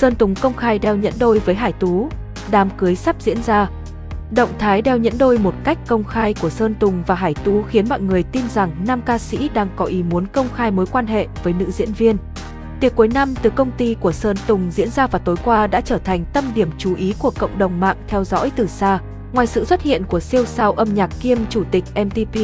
Sơn Tùng công khai đeo nhẫn đôi với Hải Tú, đám cưới sắp diễn ra. Động thái đeo nhẫn đôi một cách công khai của Sơn Tùng và Hải Tú khiến mọi người tin rằng nam ca sĩ đang có ý muốn công khai mối quan hệ với nữ diễn viên. Tiệc cuối năm từ công ty của Sơn Tùng diễn ra vào tối qua đã trở thành tâm điểm chú ý của cộng đồng mạng theo dõi từ xa. Ngoài sự xuất hiện của siêu sao âm nhạc kiêm chủ tịch MTP,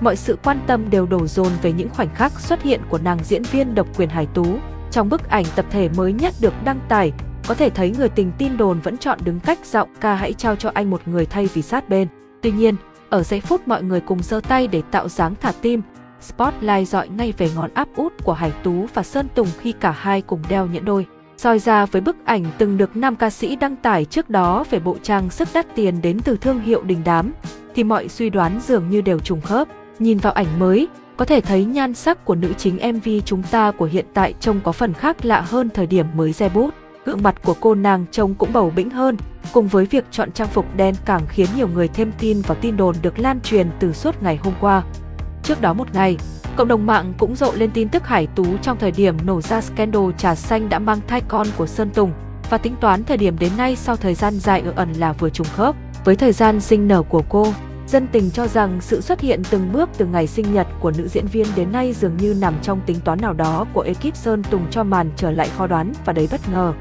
mọi sự quan tâm đều đổ dồn về những khoảnh khắc xuất hiện của nàng diễn viên độc quyền Hải Tú. Trong bức ảnh tập thể mới nhất được đăng tải, có thể thấy người tình tin đồn vẫn chọn đứng cách giọng ca "Hãy trao cho anh một người" thay vì sát bên. Tuy nhiên, ở giây phút mọi người cùng giơ tay để tạo dáng thả tim, spotlight dọi ngay về ngón áp út của Hải Tú và Sơn Tùng khi cả hai cùng đeo nhẫn đôi. Soi ra với bức ảnh từng được nam ca sĩ đăng tải trước đó về bộ trang sức đắt tiền đến từ thương hiệu đình đám, thì mọi suy đoán dường như đều trùng khớp. Nhìn vào ảnh mới, có thể thấy nhan sắc của nữ chính MV Chúng Ta của hiện tại trông có phần khác lạ hơn thời điểm mới ra bút. Gương mặt của cô nàng trông cũng bầu bĩnh hơn, cùng với việc chọn trang phục đen càng khiến nhiều người thêm tin vào tin đồn được lan truyền từ suốt ngày hôm qua. Trước đó một ngày, cộng đồng mạng cũng rộ lên tin tức Hải Tú trong thời điểm nổ ra scandal trà xanh đã mang thai con của Sơn Tùng, và tính toán thời điểm đến nay sau thời gian dài ở ẩn là vừa trùng khớp với thời gian sinh nở của cô. Dân tình cho rằng sự xuất hiện từng bước từ ngày sinh nhật của nữ diễn viên đến nay dường như nằm trong tính toán nào đó của ekip Sơn Tùng cho màn trở lại khó đoán và đầy bất ngờ.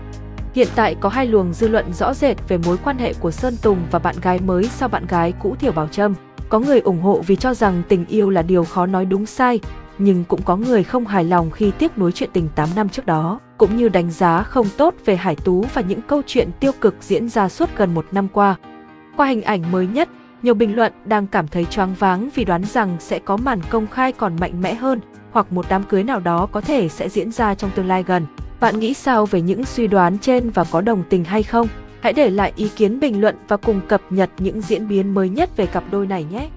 Hiện tại có hai luồng dư luận rõ rệt về mối quan hệ của Sơn Tùng và bạn gái mới sau bạn gái cũ Tiểu Bảo Trâm. Có người ủng hộ vì cho rằng tình yêu là điều khó nói đúng sai, nhưng cũng có người không hài lòng khi tiếc nuối chuyện tình 8 năm trước đó, cũng như đánh giá không tốt về Hải Tú và những câu chuyện tiêu cực diễn ra suốt gần một năm qua. Qua hình ảnh mới nhất, nhiều bình luận đang cảm thấy choáng váng vì đoán rằng sẽ có màn công khai còn mạnh mẽ hơn, hoặc một đám cưới nào đó có thể sẽ diễn ra trong tương lai gần. Bạn nghĩ sao về những suy đoán trên và có đồng tình hay không? Hãy để lại ý kiến bình luận và cùng cập nhật những diễn biến mới nhất về cặp đôi này nhé!